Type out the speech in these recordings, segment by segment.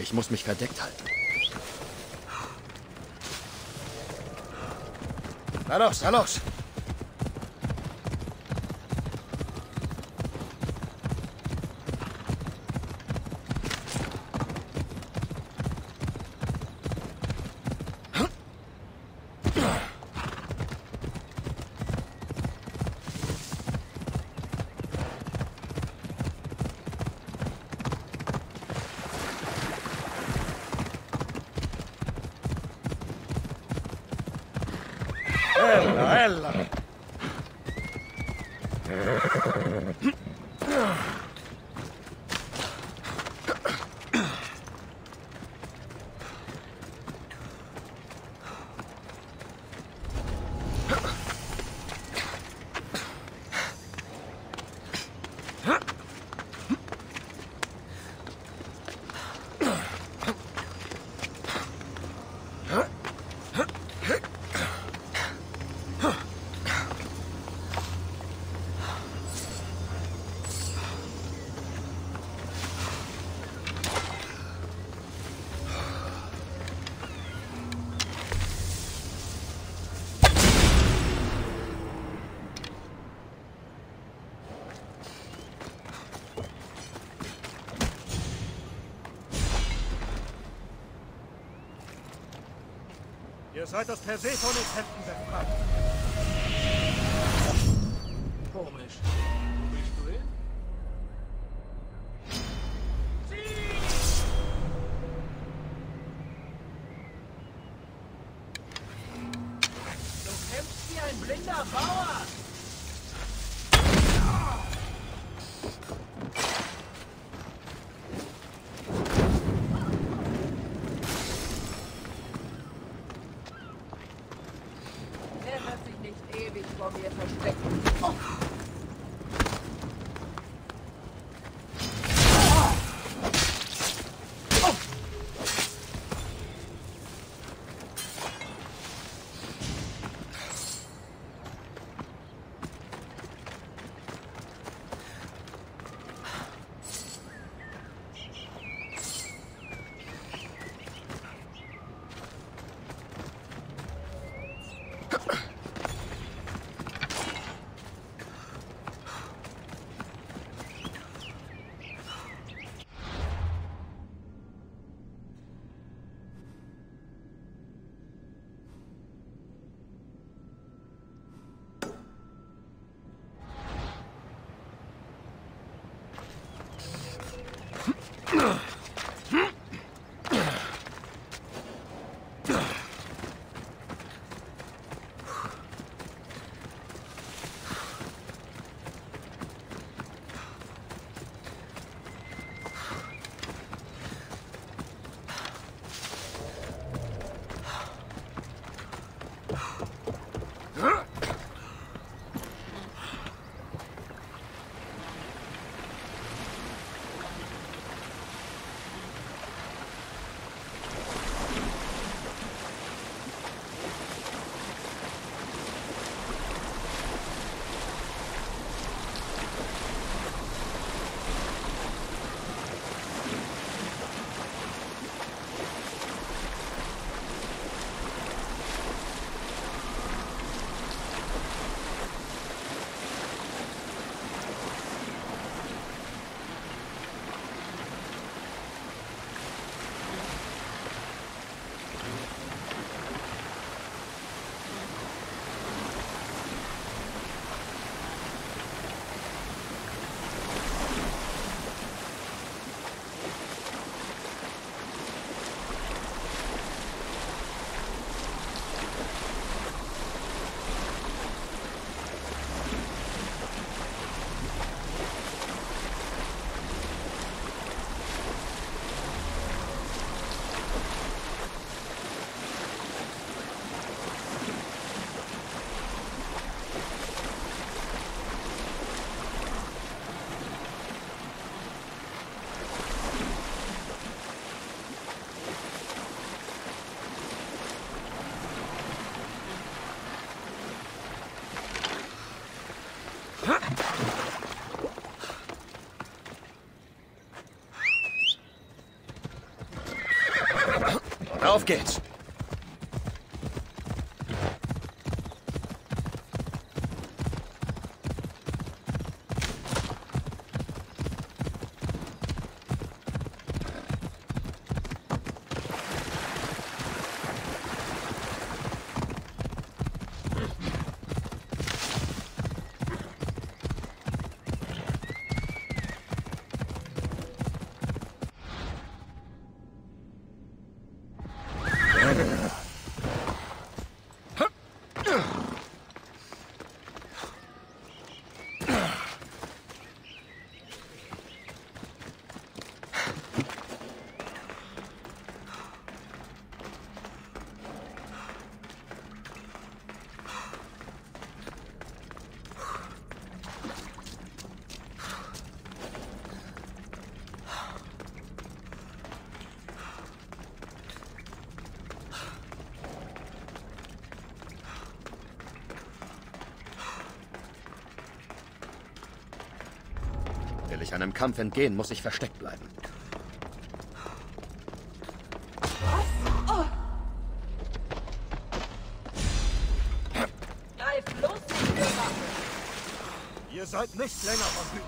Ich muss mich verdeckt halten. Na los, na los! Ihr seid aus Persephones Händen weggebracht. Komisch. Bist du hin? Du kämpfst wie ein blinder Bauer! Auf geht's! Will ich einem Kampf entgehen, muss ich versteckt bleiben. Greif los mit der Waffe! Ihr seid nicht länger verfügbar.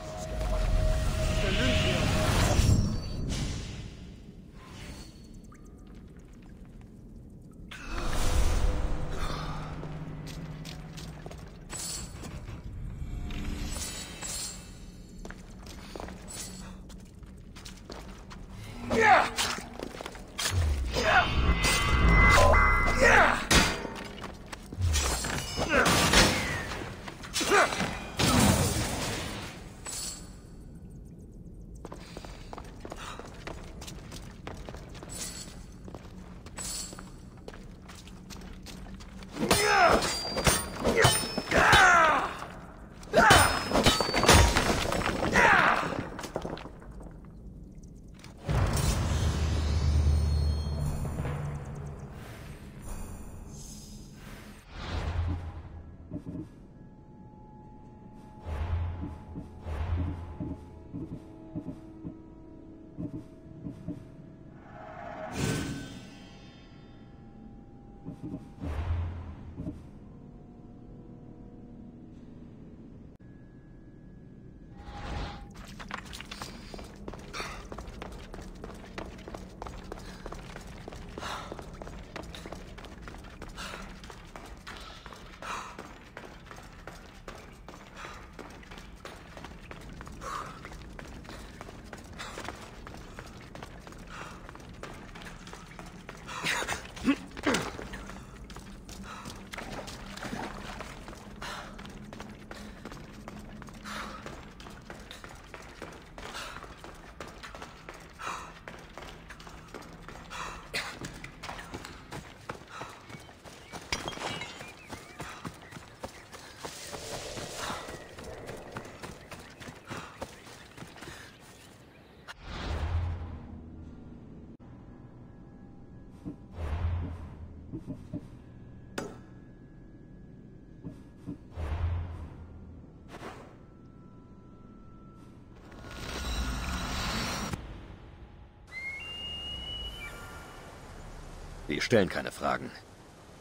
Die stellen keine Fragen.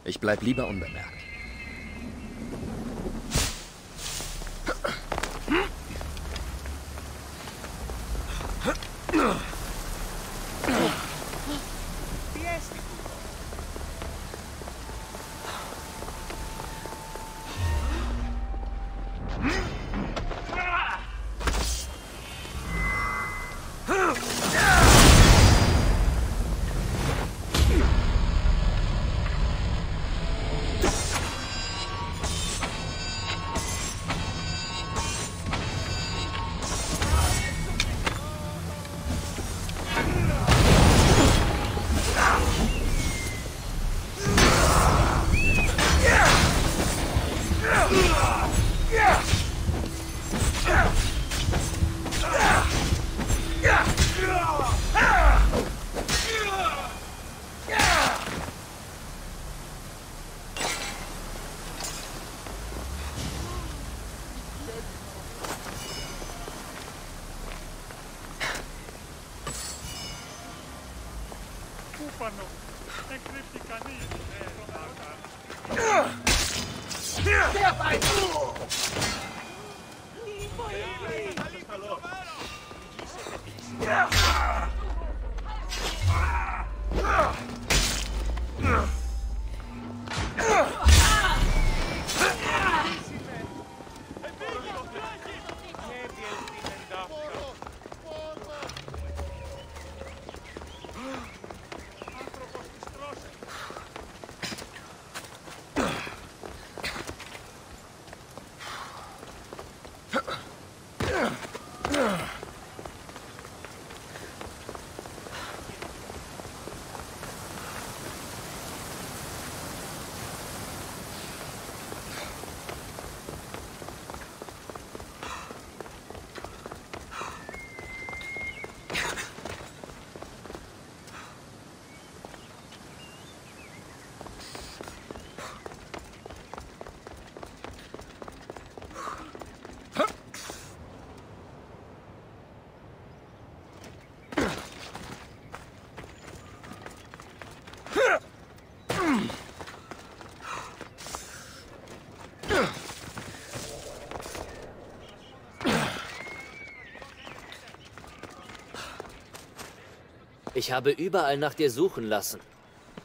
Ich bleib lieber unbemerkt. Bueno. Ich habe überall nach dir suchen lassen,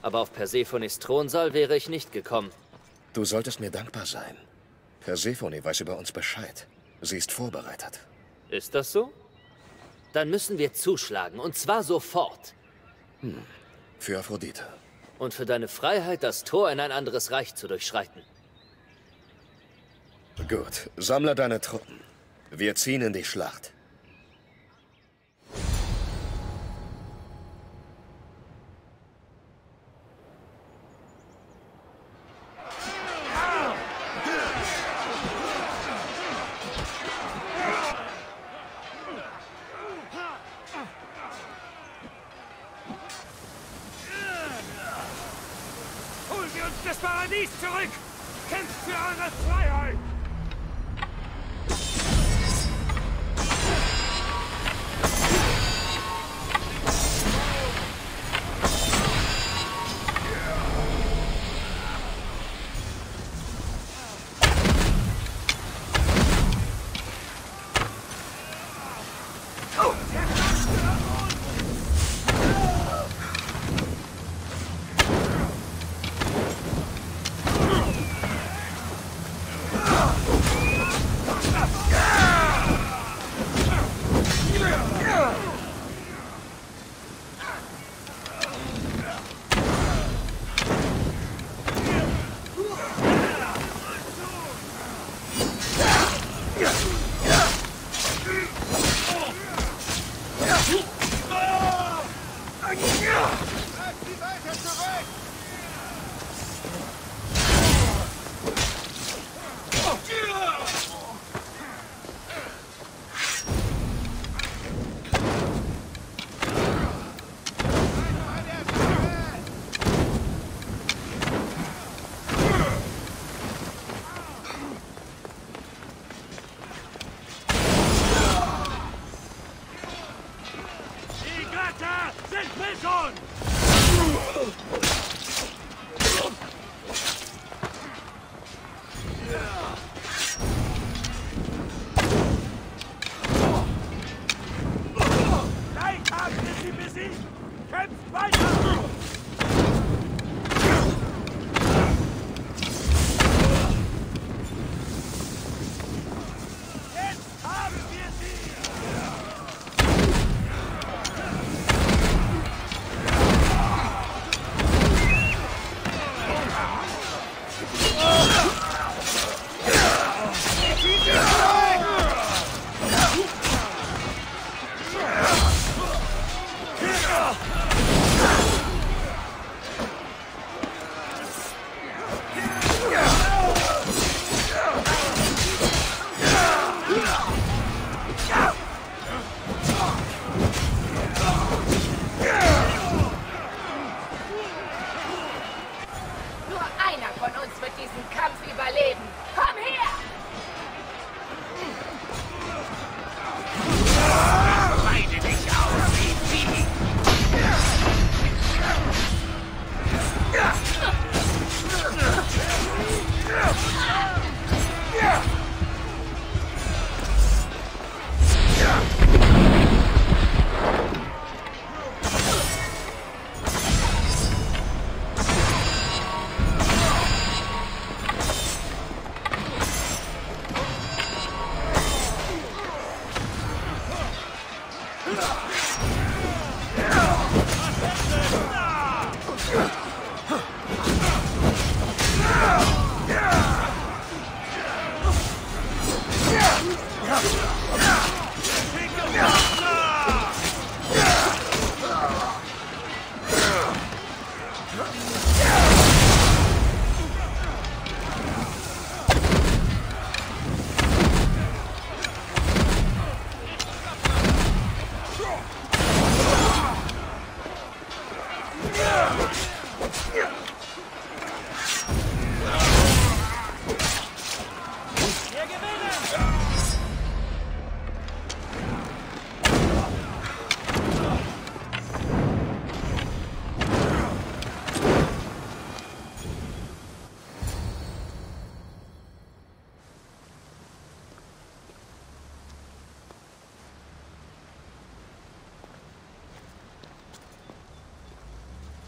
aber auf Persephones Thronsaal wäre ich nicht gekommen. Du solltest mir dankbar sein. Persephone weiß über uns Bescheid. Sie ist vorbereitet. Ist das so? Dann müssen wir zuschlagen, und zwar sofort. Für Aphrodite. Und für deine Freiheit, das Tor in ein anderes Reich zu durchschreiten. Gut, sammle deine Truppen. Wir ziehen in die Schlacht.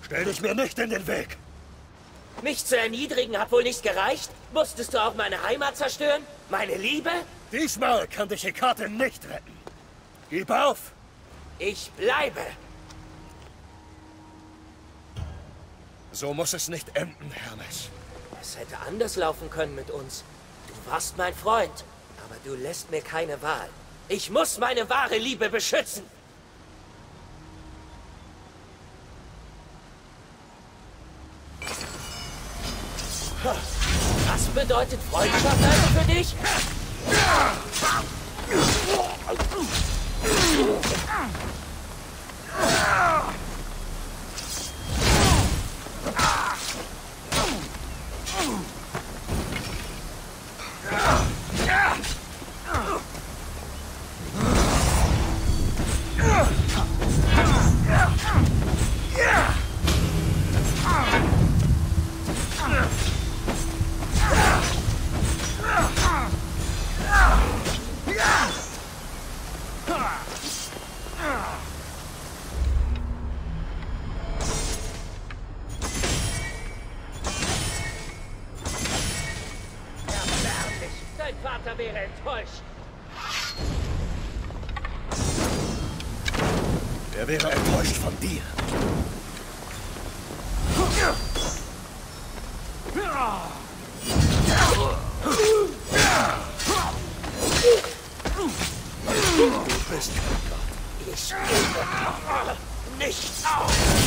Stell dich mir nicht in den Weg! Mich zu erniedrigen hat wohl nicht gereicht? Musstest du auch meine Heimat zerstören? Meine Liebe? Diesmal kann dich Hekate nicht retten. Gib auf! Ich bleibe! So muss es nicht enden, Hermes. Es hätte anders laufen können mit uns. Du warst mein Freund, aber du lässt mir keine Wahl. Ich muss meine wahre Liebe beschützen! Was bedeutet Freundschaft also für dich? Er wäre enttäuscht von dir. Du bist kein Gott. Ich gebe nicht auf.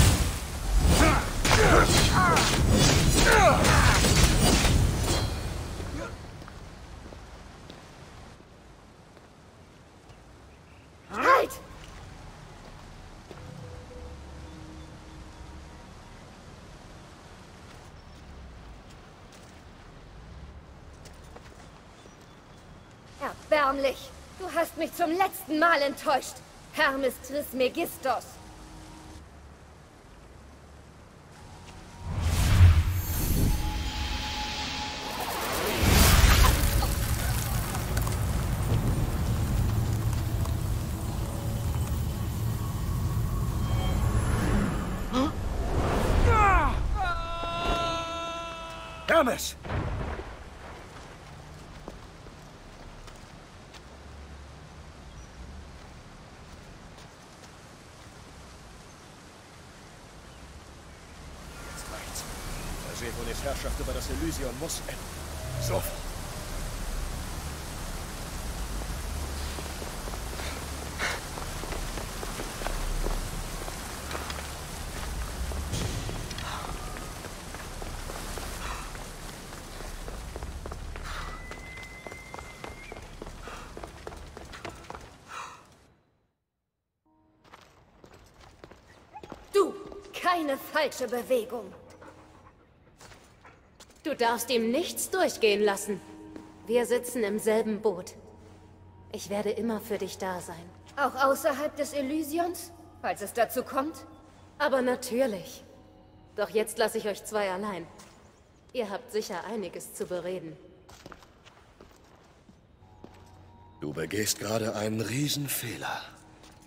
Erbärmlich! Du hast mich zum letzten Mal enttäuscht, Hermes Trismegistos. Hermes! Persepones Herrschaft über das Elysion muss enden. Sofort. Du, keine falsche Bewegung. Du darfst ihm nichts durchgehen lassen. Wir sitzen im selben Boot. Ich werde immer für dich da sein. Auch außerhalb des Elysions? Falls es dazu kommt? Aber natürlich. Doch jetzt lasse ich euch zwei allein. Ihr habt sicher einiges zu bereden. Du begehst gerade einen Riesenfehler.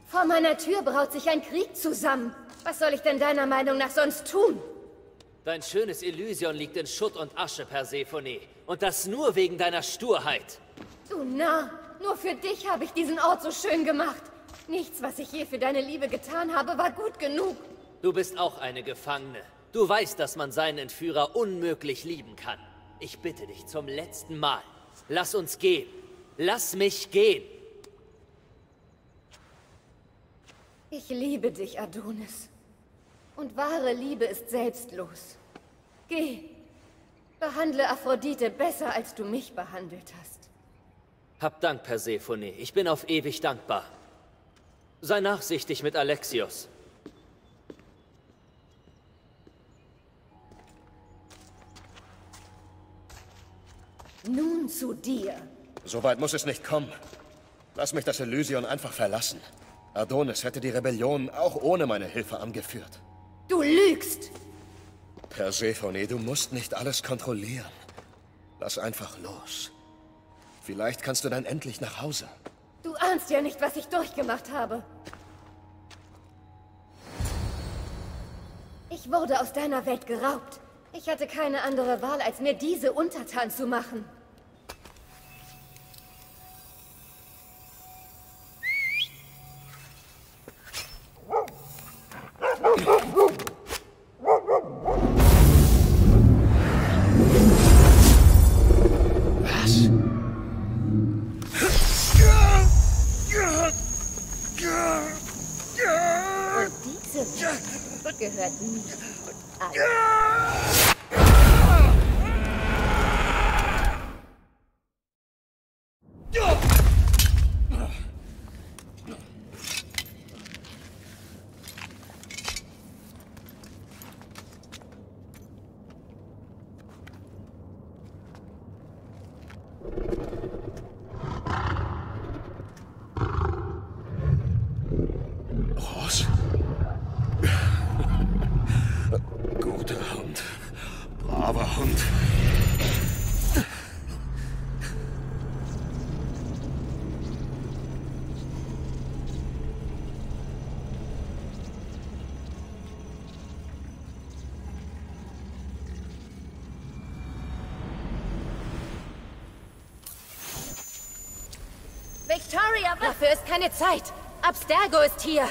Vor meiner Tür braut sich ein Krieg zusammen. Was soll ich denn deiner Meinung nach sonst tun? Dein schönes Elysion liegt in Schutt und Asche, Persephone. Und das nur wegen deiner Sturheit. Du Narr, nur für dich habe ich diesen Ort so schön gemacht. Nichts, was ich je für deine Liebe getan habe, war gut genug. Du bist auch eine Gefangene. Du weißt, dass man seinen Entführer unmöglich lieben kann. Ich bitte dich zum letzten Mal, lass uns gehen. Lass mich gehen. Ich liebe dich, Adonis. Und wahre Liebe ist selbstlos. Geh. Behandle Aphrodite besser, als du mich behandelt hast. Hab Dank, Persephone. Ich bin auf ewig dankbar. Sei nachsichtig mit Alexios. Nun zu dir. Soweit muss es nicht kommen. Lass mich das Elysion einfach verlassen. Adonis hätte die Rebellion auch ohne meine Hilfe angeführt. Du lügst! Persephone, du musst nicht alles kontrollieren. Lass einfach los. Vielleicht kannst du dann endlich nach Hause. Du ahnst ja nicht, was ich durchgemacht habe. Ich wurde aus deiner Welt geraubt. Ich hatte keine andere Wahl, als mir diese untertan zu machen. Victoria, dafür ist keine Zeit. Abstergo ist hier.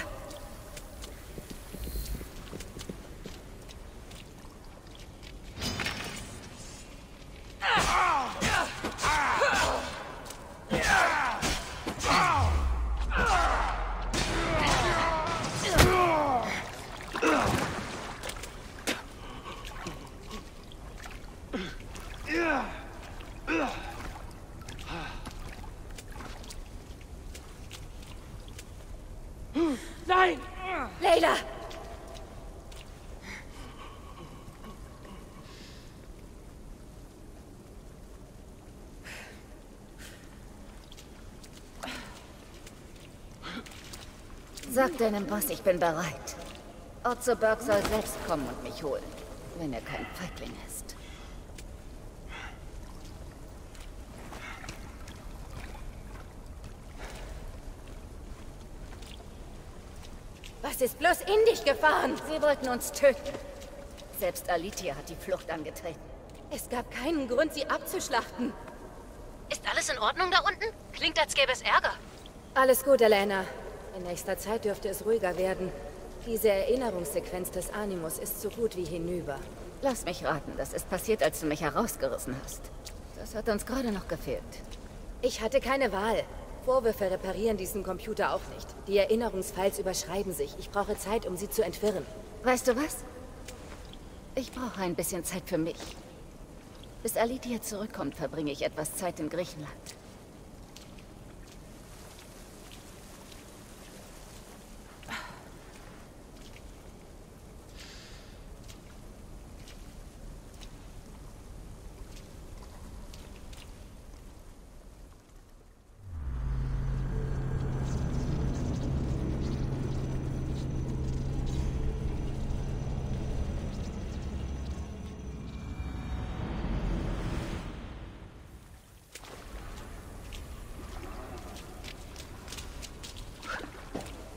Sag deinem Boss, ich bin bereit. Otzo Berg soll selbst kommen und mich holen, wenn er kein Feigling ist. Was ist bloß in dich gefahren? Sie wollten uns töten. Selbst Alidia hat die Flucht angetreten. Es gab keinen Grund, sie abzuschlachten. Ist alles in Ordnung da unten? Klingt, als gäbe es Ärger. Alles gut, Elena. In nächster Zeit dürfte es ruhiger werden. Diese Erinnerungssequenz des Animus ist so gut wie hinüber. Lass mich raten, das ist passiert, als du mich herausgerissen hast. Das hat uns gerade noch gefehlt. Ich hatte keine Wahl. Vorwürfe reparieren diesen Computer auch nicht. Die Erinnerungsfiles überschreiben sich. Ich brauche Zeit, um sie zu entwirren. Weißt du was? Ich brauche ein bisschen Zeit für mich. Bis Alidia zurückkommt, verbringe ich etwas Zeit in Griechenland.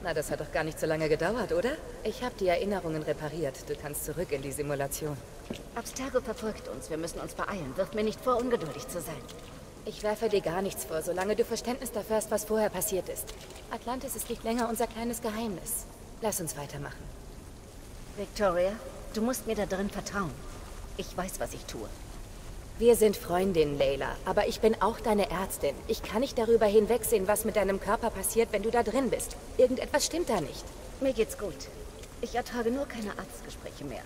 Na, das hat doch gar nicht so lange gedauert, oder? Ich habe die Erinnerungen repariert. Du kannst zurück in die Simulation. Abstergo verfolgt uns. Wir müssen uns beeilen. Wirf mir nicht vor, ungeduldig zu sein. Ich werfe dir gar nichts vor, solange du Verständnis dafür hast, was vorher passiert ist. Atlantis ist nicht länger unser kleines Geheimnis. Lass uns weitermachen. Victoria, du musst mir da drin vertrauen. Ich weiß, was ich tue. Wir sind Freundinnen, Layla, aber ich bin auch deine Ärztin. Ich kann nicht darüber hinwegsehen, was mit deinem Körper passiert, wenn du da drin bist. Irgendetwas stimmt da nicht. Mir geht's gut. Ich ertrage nur keine Arztgespräche mehr.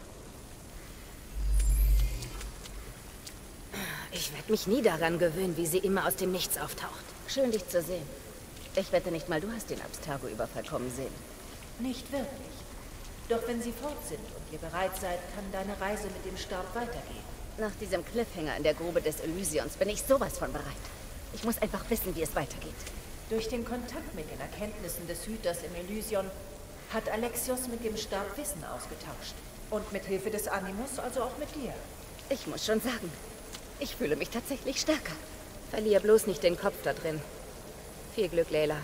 Ich werde mich nie daran gewöhnen, wie sie immer aus dem Nichts auftaucht. Schön, dich zu sehen. Ich wette nicht mal, du hast den Abstergo-Überfall kommen sehen. Nicht wirklich. Doch wenn sie fort sind und ihr bereit seid, kann deine Reise mit dem Stab weitergehen. Nach diesem Cliffhanger in der Grube des Elysions bin ich sowas von bereit. Ich muss einfach wissen, wie es weitergeht. Durch den Kontakt mit den Erkenntnissen des Hüters im Elysion hat Alexios mit dem Stab Wissen ausgetauscht. Und mit Hilfe des Animus, also auch mit dir. Ich muss schon sagen, ich fühle mich tatsächlich stärker. Verlier bloß nicht den Kopf da drin. Viel Glück, Layla.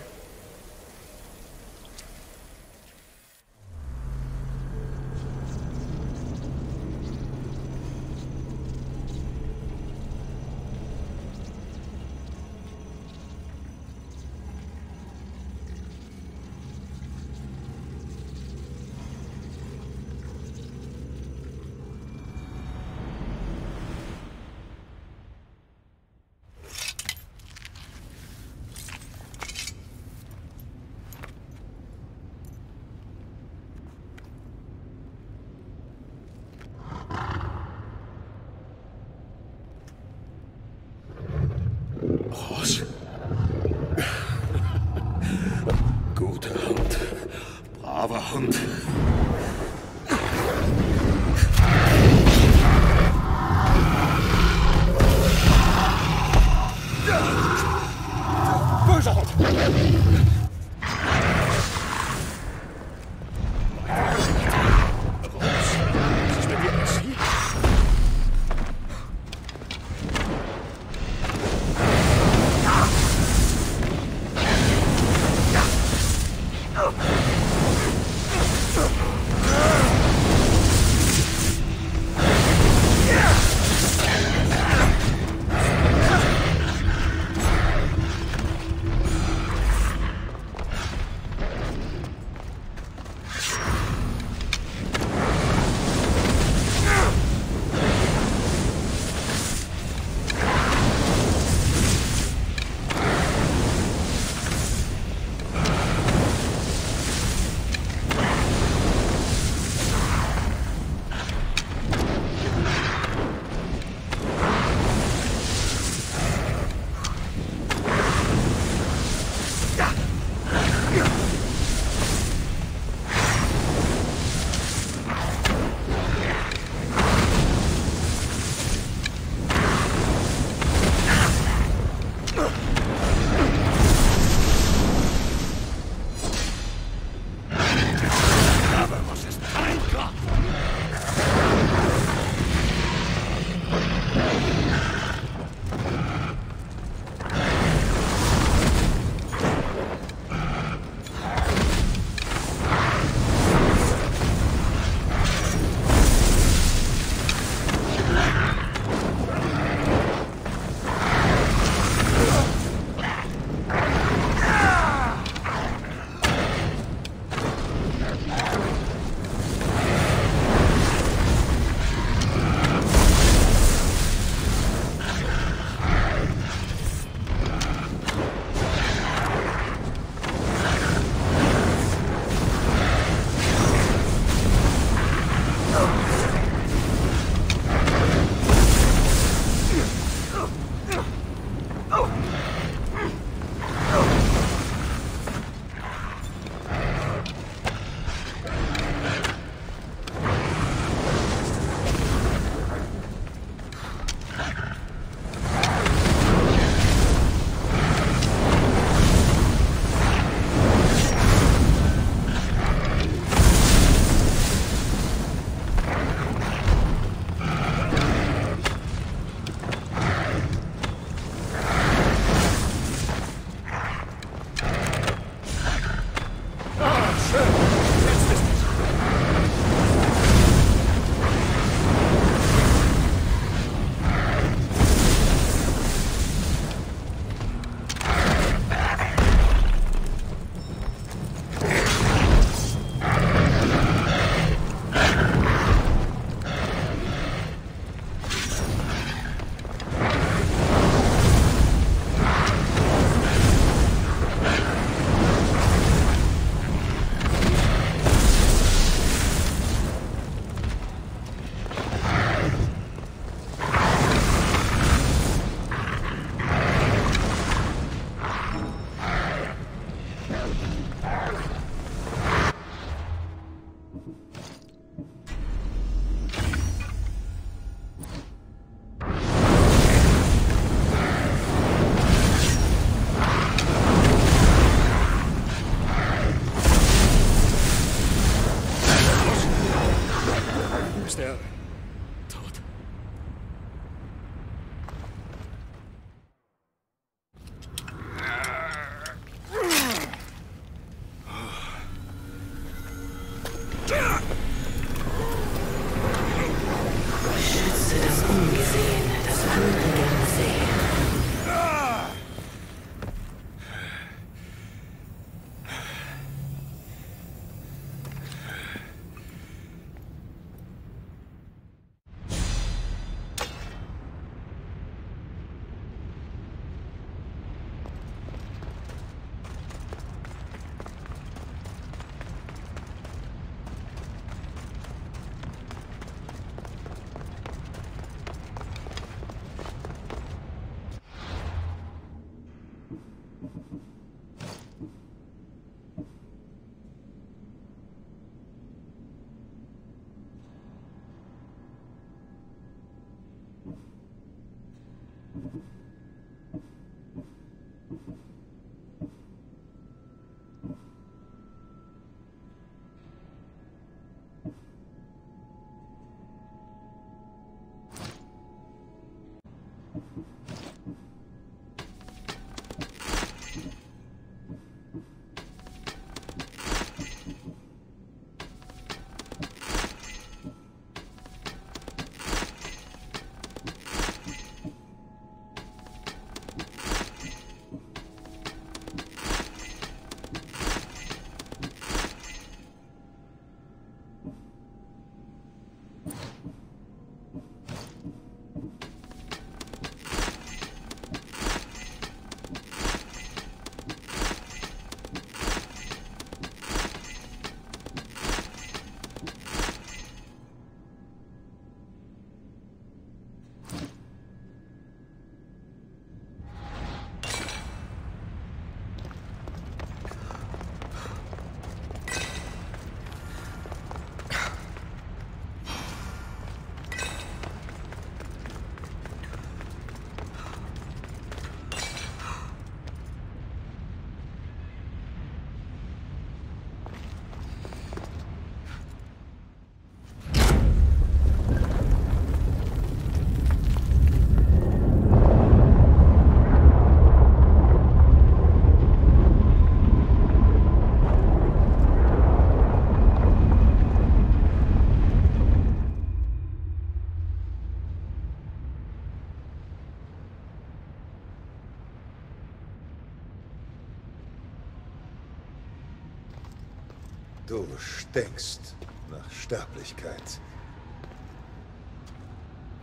Du stinkst nach Sterblichkeit.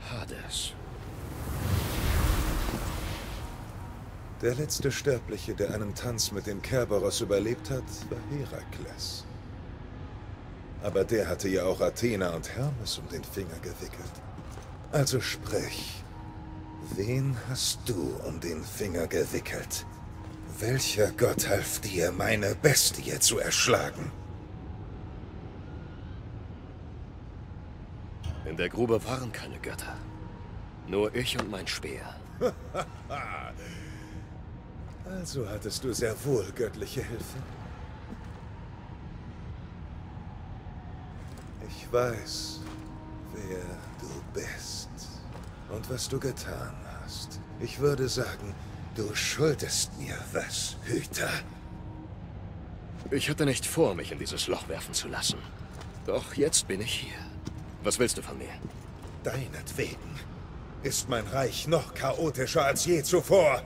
Hades. Der letzte Sterbliche, der einen Tanz mit dem Kerberos überlebt hat, war Herakles. Aber der hatte ja auch Athena und Hermes um den Finger gewickelt. Also sprich, wen hast du um den Finger gewickelt? Welcher Gott half dir, meine Bestie zu erschlagen? In der Grube waren keine Götter. Nur ich und mein Speer. Also hattest du sehr wohl göttliche Hilfe. Ich weiß, wer du bist und was du getan hast. Ich würde sagen, du schuldest mir was, Hüter. Ich hatte nicht vor, mich in dieses Loch werfen zu lassen. Doch jetzt bin ich hier. Was willst du von mir? Deinetwegen ist mein Reich noch chaotischer als je zuvor.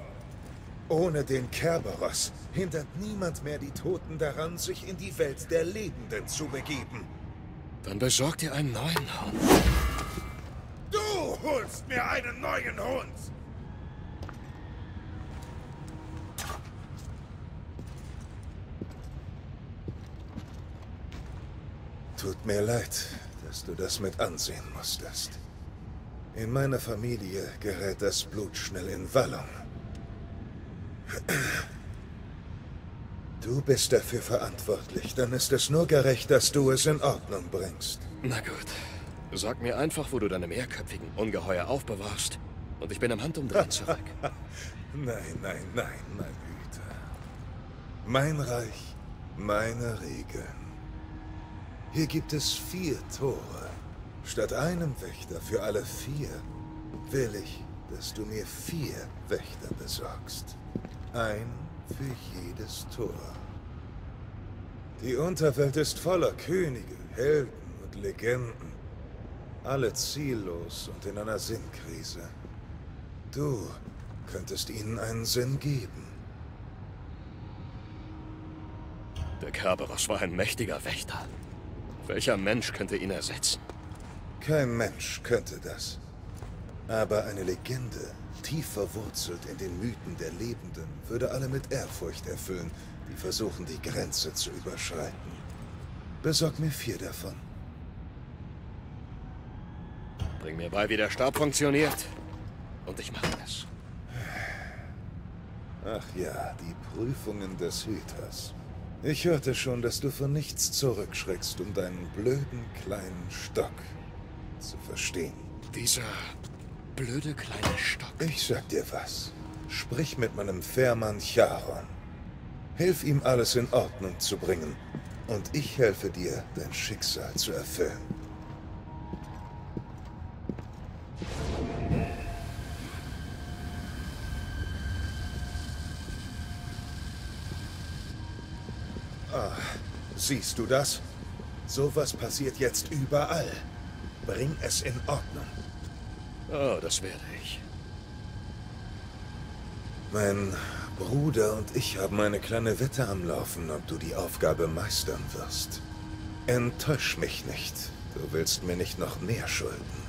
Ohne den Kerberos hindert niemand mehr die Toten daran, sich in die Welt der Lebenden zu begeben. Dann besorg dir einen neuen Hund. Du holst mir einen neuen Hund! Tut mir leid, dass du das mit ansehen musstest. In meiner Familie gerät das Blut schnell in Wallung. Du bist dafür verantwortlich, dann ist es nur gerecht, dass du es in Ordnung bringst. Na gut. Sag mir einfach, wo du deine mehrköpfigen Ungeheuer aufbewahrst, und ich bin am Handumdrehen zurück. Nein, nein, nein, mein Güter. Mein Reich, meine Regeln. Hier gibt es 4 Tore. Statt einem Wächter für alle 4 will ich, dass du mir 4 Wächter besorgst. Ein für jedes Tor. Die Unterwelt ist voller Könige, Helden und Legenden. Alle ziellos und in einer Sinnkrise. Du könntest ihnen einen Sinn geben. Der Kerberos war ein mächtiger Wächter. Welcher Mensch könnte ihn ersetzen? Kein Mensch könnte das. Aber eine Legende, tief verwurzelt in den Mythen der Lebenden, würde alle mit Ehrfurcht erfüllen, die versuchen, die Grenze zu überschreiten. Besorg mir 4 davon. Bring mir bei, wie der Stab funktioniert, und ich mache es. Ach ja, die Prüfungen des Hüters. Ich hörte schon, dass du vor nichts zurückschreckst, um deinen blöden kleinen Stock zu verstehen. Dieser blöde kleine Stock? Ich sag dir was. Sprich mit meinem Fährmann Charon. Hilf ihm, alles in Ordnung zu bringen. Und ich helfe dir, dein Schicksal zu erfüllen. Siehst du das? Sowas passiert jetzt überall. Bring es in Ordnung. Oh, das werde ich. Mein Bruder und ich haben eine kleine Wette am Laufen, ob du die Aufgabe meistern wirst. Enttäusch mich nicht. Du willst mir nicht noch mehr schulden.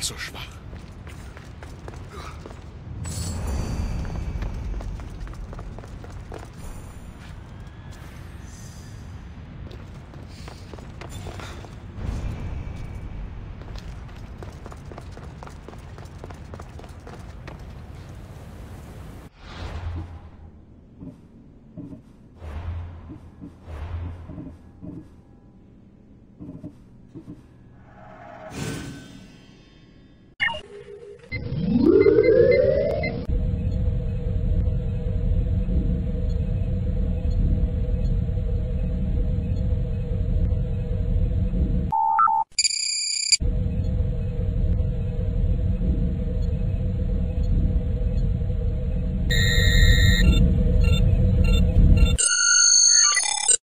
So schwach.